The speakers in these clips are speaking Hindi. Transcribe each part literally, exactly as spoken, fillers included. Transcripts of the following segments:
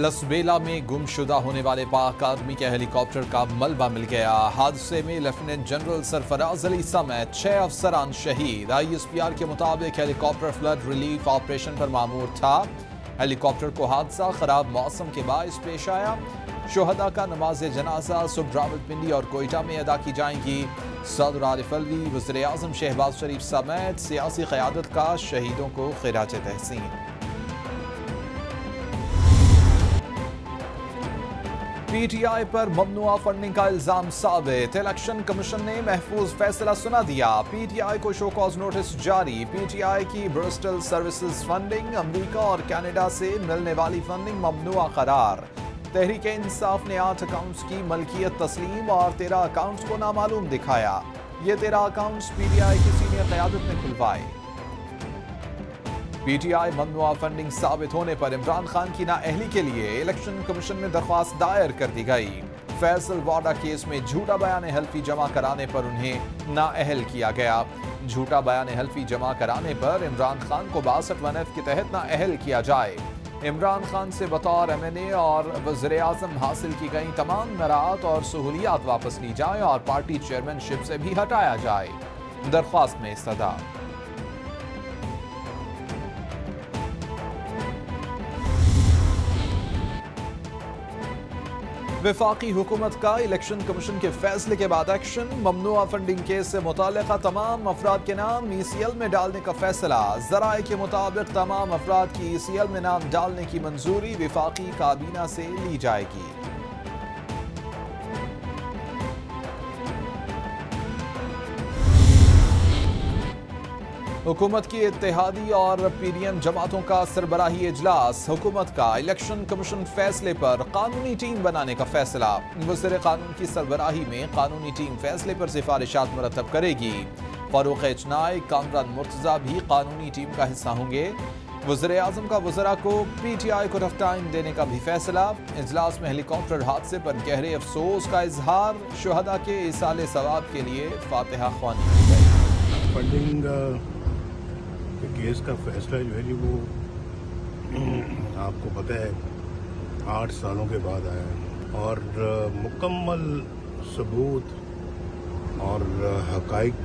लसबेला में गुमशुदा होने वाले पाक आर्मी के हेलीकॉप्टर का मलबा मिल गया। हादसे में लेफ्टिनेंट जनरल सरफराज अली समेत छह अफसरान शहीद। आई एस पी आर के मुताबिक हेलीकॉप्टर फ्लड रिलीफ ऑपरेशन पर मामूर था। हेलीकॉप्टर को हादसा खराब मौसम के बायस पेश आया। शोहदा का नमाज जनाजा सुबह रावलपिंडी और कोइटा में अदा की जाएंगी। सदर आरिफ अल्वी, वज़ीर आज़म शहबाज शरीफ समेत सियासी क़यादत का शहीदों को ख़िराज तहसीन। पी टी आई पर ममनुआ फंडिंग का इल्ज़ाम साबित। इलेक्शन कमीशन ने महफूज फैसला सुना दिया। पी टी आई को शो कॉज नोटिस जारी। पी टी आई की ब्रिस्टल सर्विसेज फंडिंग, अमरीका और कनाडा से मिलने वाली फंडिंग ममनुआ करार। तहरीक इंसाफ ने आठ अकाउंट्स की मलकियत तस्लीम और तेरह अकाउंट्स को नामालूम दिखाया। ये तेरह अकाउंट्स पी टी आई की सीनियर क़यादत ने खुलवाए। पी टी आई ममनुआ फंडिंग साबित होने पर इमरान खान की नाअहली के लिए इलेक्शन कमीशन में दरख्वास्त दायर कर दी गई। फैसल वाडा केस में झूठा बयान हल्फी जमा कराने पर उन्हें नाअहल किया गया। झूठा बयान हल्फी जमा कराने पर इमरान खान को बासठ वनफ के तहत नाअहल किया जाए। इमरान खान से बतौर एम एन ए और वज़ीर आज़म हासिल की गई तमाम मराहत और सहूलियात वापस ली जाए और पार्टी चेयरमैनशिप से भी हटाया जाए। दरख्वास्त में सदा वफाकी हुकूमत का इलेक्शन कमीशन के फैसले के बाद एक्शन। ममनुआ फंडिंग केस से मुतालिका तमाम अफराद के नाम ई सी एल में डालने का फैसला। जराए के मुताबिक तमाम अफराद की ई सी एल में नाम डालने की मंजूरी वफाकी काबीना से ली जाएगी। हुकूमत की इत्तेहादी और पी डी एम जमातों का सरबराही इजलास। हुकूमत का इलेक्शन कमीशन फैसले पर कानूनी टीम बनाने का फैसला। वज़ीर कानून की सरबराही में कानूनी टीम फैसले पर सिफारिशात मुरतब करेगी। फारूक कामरान मुर्तज़ा भी कानूनी टीम का हिस्सा होंगे। वज़ीर आज़म का वज़रा को पी टी आई को रफ्ताइन देने का भी फैसला। इजलास में हेलीकॉप्टर हादसे पर गहरे अफसोस का इजहार। शहदा के इसाले सवाब के लिए फातिहा ख्वानी। केस का फैसला जो है जी वो आपको पता है आठ सालों के बाद आया है और मुकम्मल सबूत और हकाइक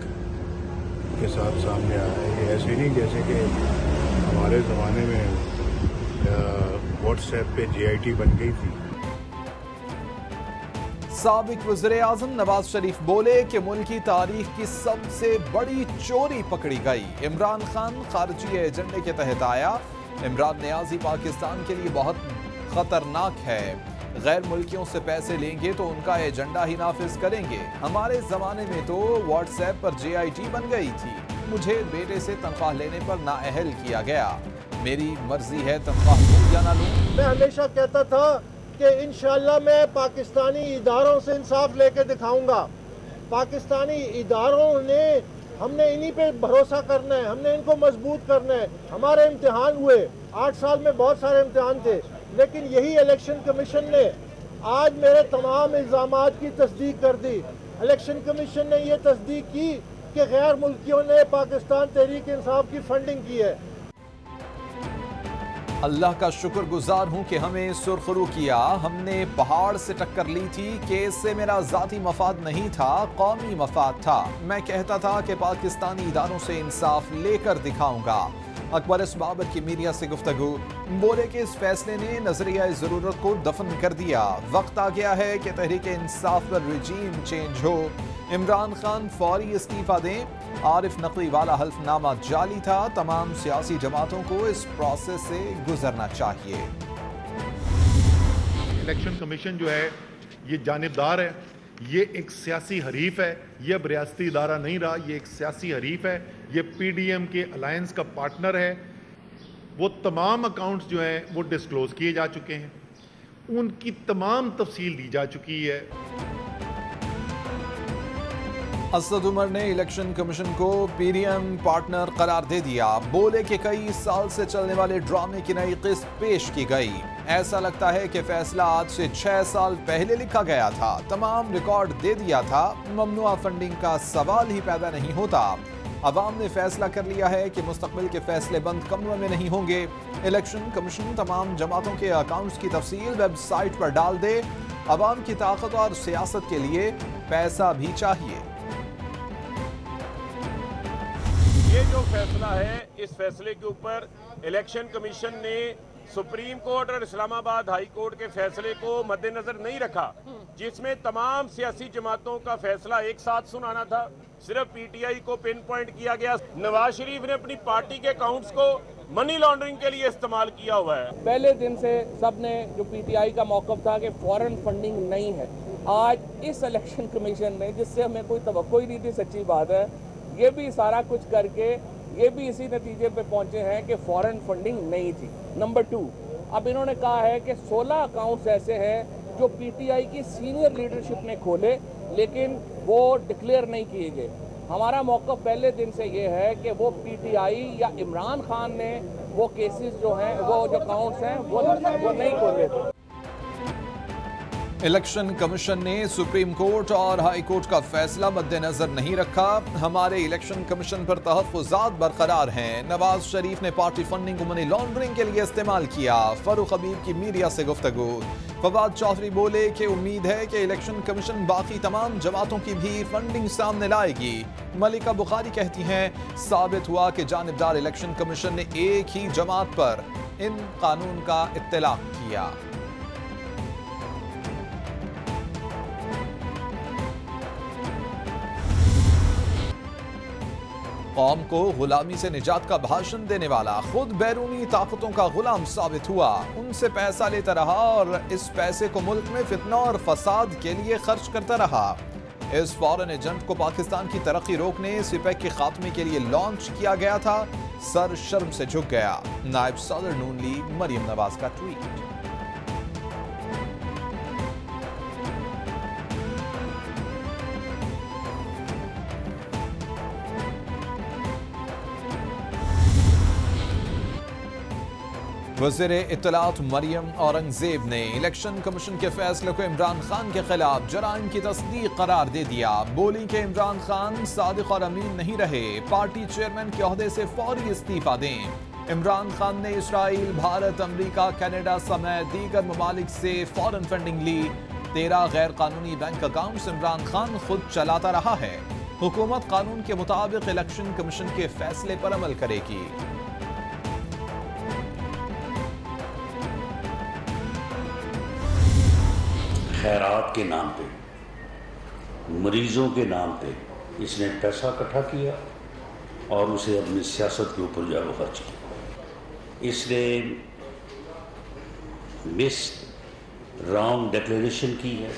के साथ सामने आया है। ये ऐसे नहीं जैसे कि हमारे ज़माने में व्हाट्सएप पे जी आई टी बन गई थी। साबिक वज़ीरे आज़म नवाज शरीफ बोले कि मुल्क की तारीख की सबसे बड़ी चोरी पकड़ी गई। इमरान खान खारजी एजेंडे के तहत आया। इमरान नियाजी पाकिस्तान के लिए बहुत खतरनाक है। गैर मुल्कियों से पैसे लेंगे तो उनका एजेंडा ही नाफिज करेंगे। हमारे ज़माने में तो व्हाट्सएप पर जे आई टी बन गई थी। मुझे बेटे से तनख्वाह लेने पर नाअहल किया गया। मेरी मर्जी है तनख्वाह लूँ या ना लूँ। मैं हमेशा कहता था कि इंशाल्लाह मैं पाकिस्तानी इदारों से इंसाफ लेके दिखाऊंगा। पाकिस्तानी इदारों ने हमने इन्हीं पे भरोसा करना है, हमने इनको मजबूत करना है। हमारे इम्तिहान हुए आठ साल में, बहुत सारे इम्तिहान थे, लेकिन यही इलेक्शन कमीशन ने आज मेरे तमाम इल्ज़ामात की तस्दीक कर दी। इलेक्शन कमीशन ने यह तस्दीक की कि गैर मुल्कियों ने पाकिस्तान तहरीक इंसाफ की फंडिंग की है। अल्लाह का शुक्रगुजार हूँ कि हमें सुरखरू किया। हमने पहाड़ से टक्कर ली थी। केस से मेरा ज़ाती मफाद नहीं था, कौमी मफाद था। मैं कहता था कि पाकिस्तानी इदारों से इंसाफ लेकर दिखाऊंगा। अकबर इस बाबत की मीडिया से गुफ्तगू। बोले कि इस फैसले ने नजरिया ज़रूरत को दफन कर दिया। वक्त आ गया है कि तहरीक इंसाफ पर रिजीम चेंज हो। इमरान खान फौरी इस्तीफा दें। आरिफ नकवी वाला हल्फनामा जाली था। तमाम सियासी जमातों को इस प्रोसेस से गुजरना चाहिए। इलेक्शन कमीशन जो है ये जानिबदार है, ये एक सियासी हरीफ है। ये अब रियासती इदारा नहीं रहा, ये एक सियासी हरीफ है। ये पी डी एम के अलायंस का पार्टनर है। वो तमाम अकाउंट्स जो हैं वो डिस्क्लोज किए जा चुके हैं, उनकी तमाम तफसील दी जा चुकी है। असद उमर ने इलेक्शन कमीशन को पी डी एम पार्टनर करार दे दिया। बोले कि कई साल से चलने वाले ड्रामे की नई किस्त पेश की गई। ऐसा लगता है कि फैसला आज से छह साल पहले लिखा गया था। तमाम रिकॉर्ड दे दिया था। ममनुआ फंडिंग का सवाल ही पैदा नहीं होता। अवाम ने फैसला कर लिया है कि मुस्तकबिल के फैसले बंद कमरों में नहीं होंगे। इलेक्शन कमीशन तमाम जमातों के अकाउंट्स की तफसील वेबसाइट पर डाल दे। अवाम की ताकत और सियासत के लिए पैसा भी चाहिए। ये जो फैसला है, इस फैसले के ऊपर इलेक्शन कमीशन ने सुप्रीम कोर्ट और इस्लामाबाद हाई कोर्ट के फैसले को मद्देनजर नहीं रखा, जिसमें तमाम सियासी जमातों का फैसला एक साथ सुनाना था। सिर्फ पी टी आई को पिन पॉइंट किया गया। नवाज शरीफ ने अपनी पार्टी के अकाउंट्स को मनी लॉन्ड्रिंग के लिए इस्तेमाल किया हुआ है। पहले दिन से सब ने जो पी टी आई का मौकफ था कि फॉरेन फंडिंग नहीं है, आज इस इलेक्शन कमीशन ने, जिससे हमें कोई तवक्को ही नहीं थी, सच्ची बात है, ये भी सारा कुछ करके ये भी इसी नतीजे पे पहुंचे हैं कि फॉरेन फंडिंग नहीं थी। नंबर टू, अब इन्होंने कहा है कि सोलह अकाउंट्स ऐसे हैं जो पीटीआई की सीनियर लीडरशिप ने खोले, लेकिन वो डिक्लेयर नहीं किए गए। हमारा मौक़िफ़ पहले दिन से ये है कि वो पीटीआई या इमरान खान ने वो केसेस जो हैं, वो जो अकाउंट्स हैं, वो वो नहीं खोले थे। इलेक्शन कमीशन ने सुप्रीम कोर्ट और हाई कोर्ट का फैसला मद्देनजर नहीं रखा। हमारे इलेक्शन कमीशन पर तहफ़्फ़ुज़ात बरकरार हैं। नवाज शरीफ ने पार्टी फंडिंग को मनी लॉन्ड्रिंग के लिए इस्तेमाल किया। फारूख हबीब की मीडिया से गुफ्तगू। फवाद चौधरी बोले कि उम्मीद है कि इलेक्शन कमीशन बाकी तमाम जमातों की भी फंडिंग सामने लाएगी। मलिका बुखारी कहती हैं, साबित हुआ कि जानिबदार इलेक्शन कमीशन ने एक ही जमात पर इन कानून का इत्तलाक किया। कौम को गुलामी से निजात का भाषण देने वाला खुद बैरूनी ताकतों का गुलाम साबित हुआ, उनसे पैसा लेता रहा और इस पैसे को मुल्क में फितना और फसाद के लिए खर्च करता रहा। इस फॉरेन एजेंट को पाकिस्तान की तरक्की रोकने सिपेक के खात्मे के लिए लॉन्च किया गया था। सर शर्म से झुक गया। नायब सदर नून लीग मरियम नवाज का ट्वीट। वज़ीर इतलात मरियम औरंगजेब ने इलेक्शन कमीशन के फैसले को इमरान खान के खिलाफ जराइम की तस्दीक करार दे दिया। बोली कि इमरान खान सादिक और अमीन नहीं रहे, पार्टी चेयरमैन के ओहदे से फौरी इस्तीफा दें। इमरान खान ने इसराइल, भारत, अमरीका, कनाडा समेत दीगर ममालिक से फॉरेन फंडिंग ली। तेरह गैर कानूनी बैंक अकाउंट्स इमरान खान खुद चलाता रहा है। हुकूमत कानून के मुताबिक इलेक्शन कमीशन के फैसले पर अमल करेगी। खैरात के नाम पे, मरीजों के नाम पे इसने पैसा इकट्ठा किया और उसे अपनी सियासत के ऊपर जो है खर्च किया। इसने मिस रॉन्ग डिक्लेरेशन की है।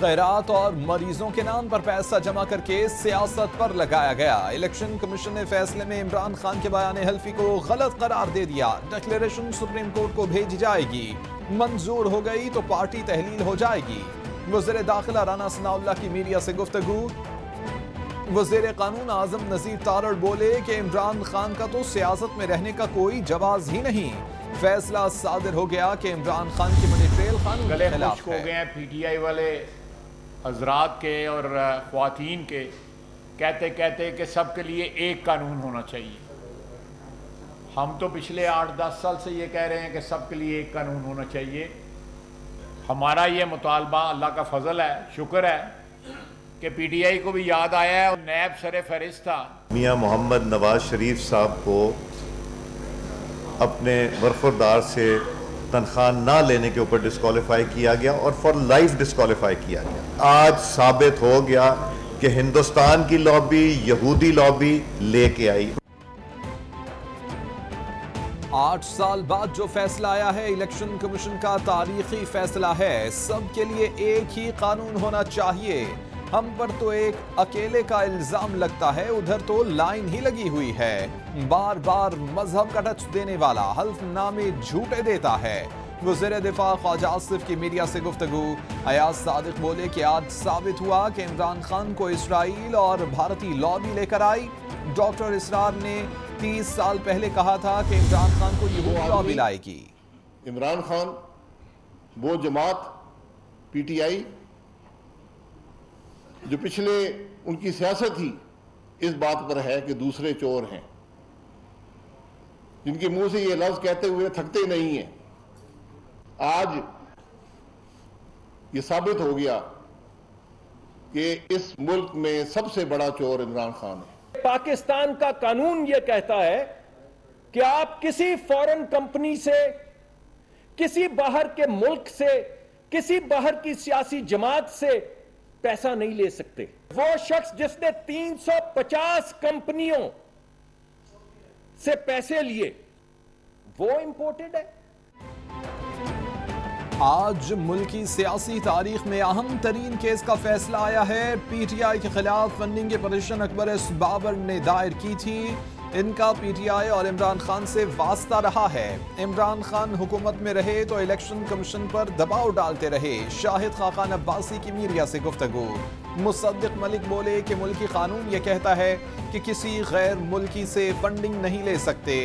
खैरात और मरीजों के नाम पर पैसा जमा करके सियासत पर लगाया गया। इलेक्शन कमीशन ने फैसले में इमरान खान के बयान हल्फी को गलत करार दे दिया। डिक्लेरेशन सुप्रीम कोर्ट को भेजी जाएगी, मंजूर हो गई तो पार्टी तहलील हो जाएगी। वज़ीर दाखला राना सनाउल्ला की मीडिया से गुफ्तगू। वज़ीर कानून आज़म नजीब तारड़ बोले कि इमरान खान का तो सियासत में रहने का कोई जवाब ही नहीं। फैसला सादिर हो गया कि इमरान खान की मनी ट्रेल कानून के खिलाफ है। पीटीआई वाले हजरात के और ख्वातीन के कहते कहते कि सब के लिए एक कानून होना चाहिए। हम तो पिछले आठ दस साल से ये कह रहे हैं कि सब के लिए एक कानून होना चाहिए। हमारा ये मुतालबा अल्लाह का फजल है, शुक्र है कि पी टी आई को भी याद आया है। नैब सरे फहरिस्त था। मियाँ मोहम्मद नवाज शरीफ साहब को अपने वरफदार से तनख्वाह ना लेने के ऊपर डिस्क्वालीफाई किया गया और फॉर लाइफ डिस्क्वालीफाई किया गया। आज साबित हो गया कि हिंदुस्तान की लॉबी यहूदी लॉबी लेके आई। आठ साल बाद जो फैसला आया है, इलेक्शन कमीशन का तारीखी फैसला है। सबके लिए एक ही कानून होना चाहिए। हम पर तो एक अकेले का इल्जाम लगता है, उधर तो लाइन ही लगी हुई है। बार बार मजहब का टच देने वाला हल्फनामे झूठे देता है। वज़ीर दिफ़ा ख्वाजा आसिफ की मीडिया से गुफ्तगू। अयाज सादिक बोले कि आज साबित हुआ कि इमरान खान को इसराइल और भारतीय लॉबी लेकर आई। डॉक्टर इसरार ने तीस साल पहले कहा था कि इमरान खान को यहूदी लॉबी लाएगी। इमरान खान वो जमात पी टी आई जो पिछले उनकी सियासत ही इस बात पर है कि दूसरे चोर हैं, जिनके मुंह से ये लफ्ज़ कहते हुए थकते नहीं हैं। आज ये साबित हो गया कि इस मुल्क में सबसे बड़ा चोर इमरान खान है। पाकिस्तान का कानून ये कहता है कि आप किसी फॉरेन कंपनी से, किसी बाहर के मुल्क से, किसी बाहर की सियासी जमात से पैसा नहीं ले सकते। वो शख्स जिसने तीन सौ पचास कंपनियों से पैसे लिए वो इंपोर्टेड है। आज मुल्क की सियासी तारीख में अहम तरीन केस का फैसला आया है। पी टी आई के खिलाफ फंडिंग की पटिशन अकबर एस बाबर ने दायर की थी। इनका पी टी आई और इमरान खान से वास्ता रहा है। इमरान खान हुकूमत में रहे तो इलेक्शन कमीशन पर दबाव डालते रहे। शाहिद खाकान अब्बासी की मीडिया से गुफ्तगू। मुसद्दिक मलिक बोले कि मुल्की कानून ये कहता है कि किसी गैर मुल्की से फंडिंग नहीं ले सकते।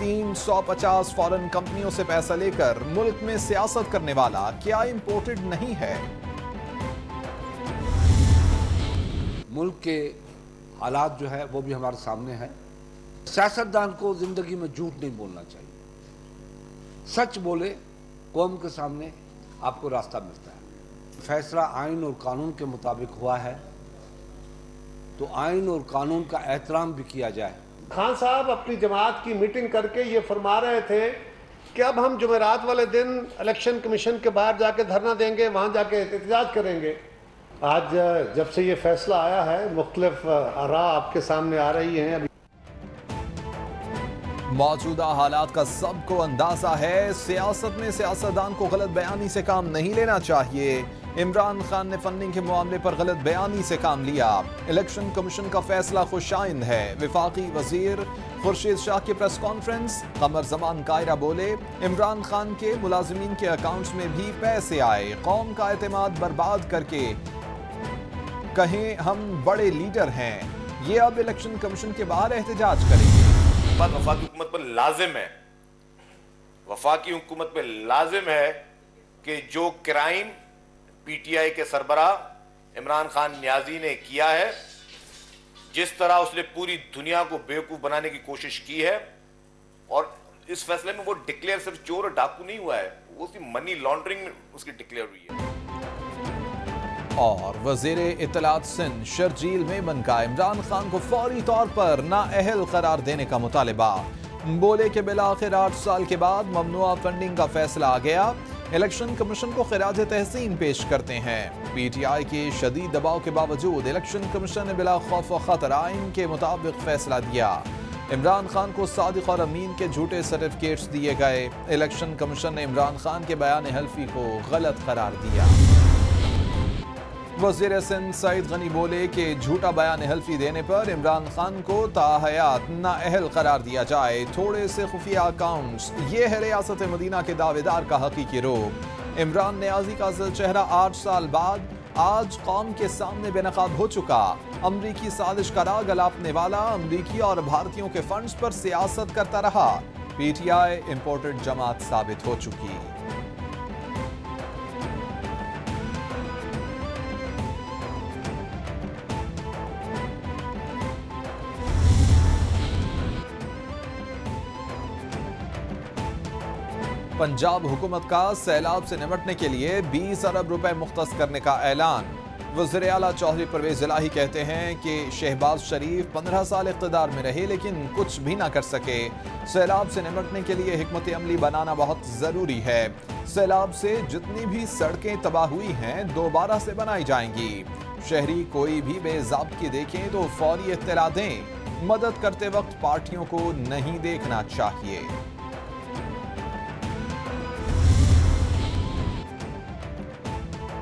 तीन सौ पचास फॉरेन कंपनियों से पैसा लेकर मुल्क में सियासत करने वाला क्या इम्पोर्टेड नहीं है? मुल्क के हालात जो है वो भी हमारे सामने है। सियासतदान को जिंदगी में झूठ नहीं बोलना चाहिए, सच बोले कौम के सामने आपको रास्ता मिलता है। फैसला आइन और कानून के मुताबिक हुआ है तो आइन और कानून का एहतराम भी किया जाए। खान साहब अपनी जमात की मीटिंग करके ये फरमा रहे थे कि अब हम जुमेरात वाले दिन इलेक्शन कमीशन के बाहर जाके धरना देंगे, वहाँ जाके एहतजाज करेंगे। आज जब से ये फैसला आया है मुख्तलिफ आरा आपके सामने आ रही हैं। अभी मौजूदा हालात का सबको अंदाजा है, सियासत में सियासतदान को गलत बयानी से काम नहीं लेना चाहिए। इमरान खान ने फंडिंग के मामले पर गलत बयानी से काम लिया। इलेक्शन कमीशन का फैसला खुशाइंद है। विफाकी वजीर खुर्शीद शाह की प्रेस कॉन्फ्रेंस। कमर जमान कायरा बोले इमरान खान के मुलाजमीन के अकाउंट्स में भी पैसे आए। कौम का एतमाद बर्बाद करके कहें हम बड़े लीडर हैं। ये अब इलेक्शन कमीशन के बाहर एहतजाज करेंगे। वफाकी हुकूमत पर लाजिम है, वफाकी हुकूमत पर लाजिम है कि जो क्राइम पीटीआई के सरबराह इमरान खान न्याजी ने किया है, जिस तरह उसने पूरी दुनिया को बेवकूफ बनाने की कोशिश की है, और इस फैसले में वो डिक्लेयर सिर्फ चोर और डाकू नहीं हुआ है, उसकी मनी लॉन्ड्रिंग में उसकी डिक्लेयर हुई है। और वज़ीर इतलात सिंध शर्जील में बनका इमरान खान को फौरी तौर पर नाअहल करार देने का मुतालबा। बोले कि बिलाखिर आठ साल के बाद ममनुआ फंडिंग का फैसला आ गया। इलेक्शन कमीशन को खिराज तहसीन पेश करते हैं। पी टी आई के शदीद दबाव के बावजूद इलेक्शन कमीशन ने बिला खौफ व खतर आइन के मुताबिक फैसला दिया। इमरान खान को सादिक और अमीन के झूठे सर्टिफिकेट्स दिए गए। इलेक्शन कमीशन ने इमरान खान के बयान हल्फी को गलत करार दिया। वज़ीर सिंध सईद गनी बोले कि झूठा बयान हल्फी देने पर इमरान खान को ताहयात नाअहल करार दिया जाए। थोड़े से खुफिया अकाउंट्स, ये है रियासत मदीना के दावेदार का हकीकी रूप। इमरान न्याजी का असल चेहरा आठ साल बाद आज कौम के सामने बेनकाब हो चुका। अमरीकी साजिश का राग अलापने वाला अमरीकी और भारतीयों के फंड्स पर सियासत करता रहा। पी टी आई इम्पोर्टेड जमात साबित हो चुकी। पंजाब हुकूमत का सैलाब से निपटने के लिए बीस अरब रुपए मुख्तस करने का ऐलान। वज़ीर आला चौधरी परवेज़ इलाही कहते हैं कि शहबाज शरीफ पंद्रह साल इक़्तिदार में रहे लेकिन कुछ भी ना कर सके। सैलाब से निपटने के लिए हिकमत अमली बनाना बहुत ज़रूरी है। सैलाब से जितनी भी सड़कें तबाह हुई हैं दोबारा से बनाई जाएंगी। शहरी कोई भी बेज़ाब्ती देखें तो फौरी इत्तला दें। मदद करते वक्त पार्टियों को नहीं देखना चाहिए।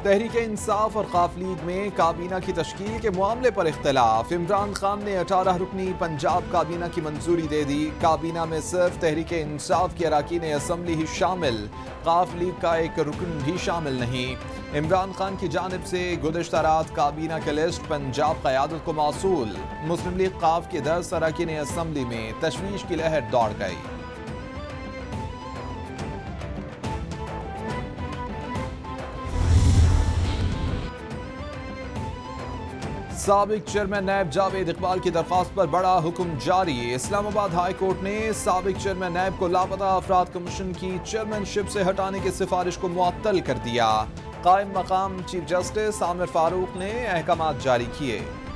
तहरीक इंसाफ और काफ लीग में काबीना की तश्कील के मामले पर इख्तलाफ। इमरान खान ने अठारह रुकनी पंजाब काबीना की मंजूरी दे दी। काबीना में सिर्फ तहरीक इंसाफ की अराकीन असम्बली ही शामिल, काफ लीग का एक रुकन भी शामिल नहीं। इमरान खान की जानब से गुज़श्ता रात काबीना के लिस्ट पंजाब क़यादत को मौसूल। मुस्लिम लीग काफ के दस अराकीन असम्बली में तशवीश की लहर दौड़ गई। साबिक चेयरमैन नैब जावेद इकबाल की दरख्वास्त पर बड़ा हुक्म जारी। इस्लामाबाद हाई कोर्ट ने साबिक चेयरमैन नैब को लापता अफराद कमीशन की चेयरमैनशिप से हटाने की सिफारिश को मुअत्तल कर दिया। कायम मकाम चीफ जस्टिस आमिर फारूक ने अहकाम जारी किए।